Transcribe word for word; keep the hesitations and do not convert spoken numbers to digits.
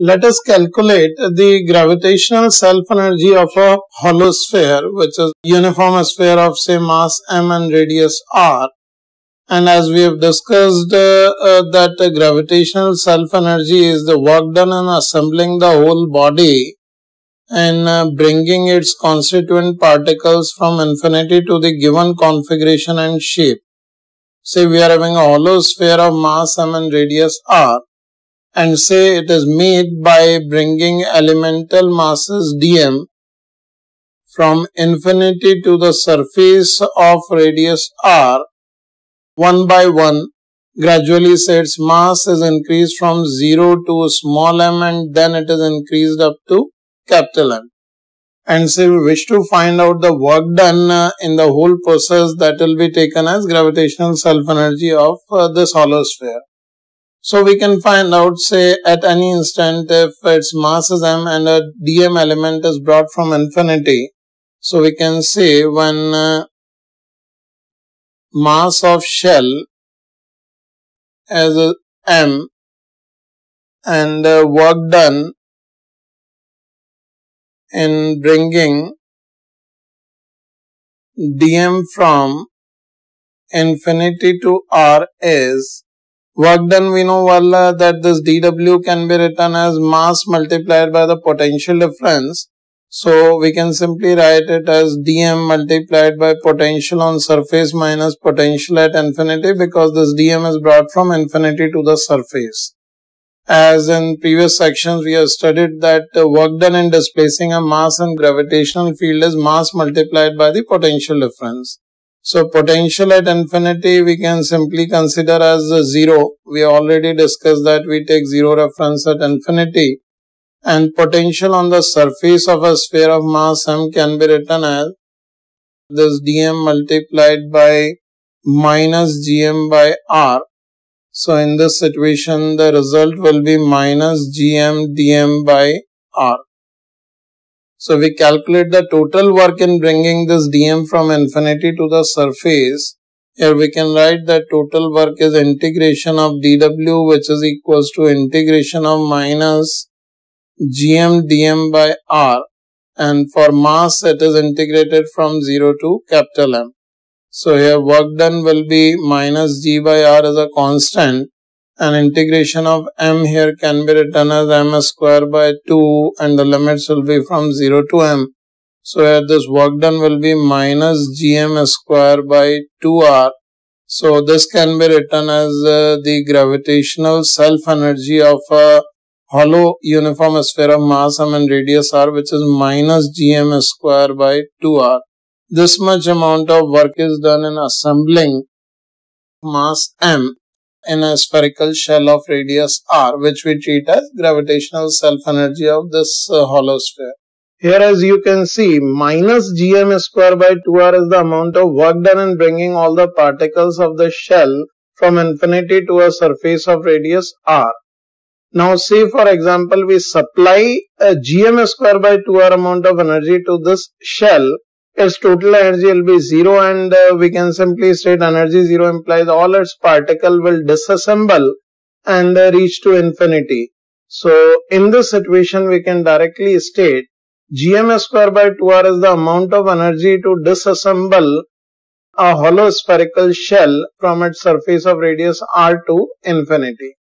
Let us calculate the gravitational self-energy of a hollow sphere, which is uniform sphere of say mass m and radius r. And as we have discussed uh, uh, that uh, gravitational self-energy is the work done in assembling the whole body and uh, bringing its constituent particles from infinity to the given configuration and shape. Say we are having a hollow sphere of mass m and radius r. And say it is made by bringing elemental masses dm from infinity to the surface of radius r one by one. Gradually, say its mass is increased from zero to small m and then it is increased up to capital M. And say we wish to find out the work done in the whole process, that will be taken as gravitational self-energy of this hollow sphere. So we can find out, say, at any instant if its mass is m and a dm element is brought from infinity. So we can say when uh, mass of shell is m and uh, work done in bringing dm from infinity to r is work done. We know well uh, that this dw can be written as mass multiplied by the potential difference. So we can simply write it as dm multiplied by potential on surface minus potential at infinity, because this dm is brought from infinity to the surface. As in previous sections, we have studied that uh, work done in displacing a mass in gravitational field is mass multiplied by the potential difference. So, potential at infinity we can simply consider as zero. We already discussed that we take zero reference at infinity. And potential on the surface of a sphere of mass m can be written as this dm multiplied by minus gm by r. So, in this situation, the result will be minus gm dm by r. So, we calculate the total work in bringing this dm from infinity to the surface. Here we can write that total work is integration of dw, which is equals to integration of minus gm dm by r. And for mass, it is integrated from zero to capital M. So, here work done will be minus g by r as a constant. And integration of m here can be written as m square by two, and the limits will be from zero to m. So here this work done will be minus gm square by two r. So this can be written as uh, the gravitational self-energy of a hollow uniform sphere of mass m and radius r, which is minus gm square by two r. This much amount of work is done in assembling mass m in a spherical shell of radius r, which we treat as gravitational self-energy of this uh, hollow sphere. Here, as you can see, minus gm square by two r is the amount of work done in bringing all the particles of the shell from infinity to a surface of radius r. Now, say for example, we supply a gm square by two r amount of energy to this shell. Its total energy will be zero, and uh, we can simply state energy zero implies all its particle will disassemble and uh, reach to infinity. So, in this situation, we can directly state gm square by two r is the amount of energy to disassemble a hollow spherical shell from its surface of radius r to infinity.